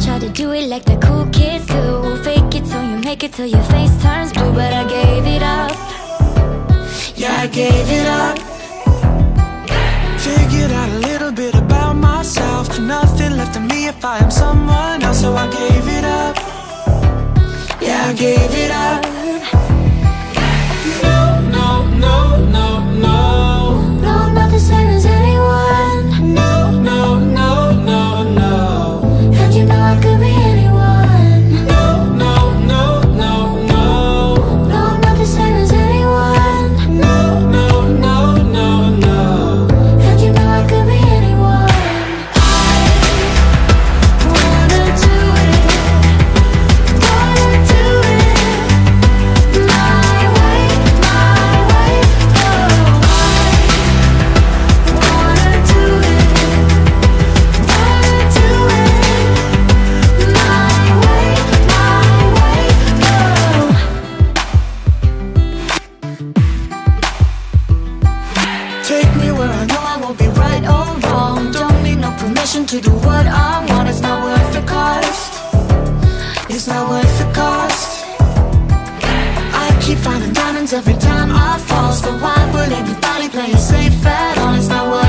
try to do it like the cool kids do. Fake it till you make it till your face turns blue. But I gave it up. Yeah, I gave it up. Figured out a little bit about myself. Nothing left of me if I am someone else. So I gave it up. Yeah, I gave it up. No, no, no, no, no. No, I'm not the same as anyone. No, no, no, no, no. And you know I could be anyone. No, no, no, no, no. No, I'm not the same as anyone. No, no, no, no, no. And you know I could be anyone. I wanna do it my way, oh. I wanna do it my way, oh. Take me where I know I won't be right or wrong. Don't need no permission to do what I want. It's not worth the cost. It's not worth the cost. I keep finding diamonds every time I fall. So why would anybody play it safe at all? It's not worth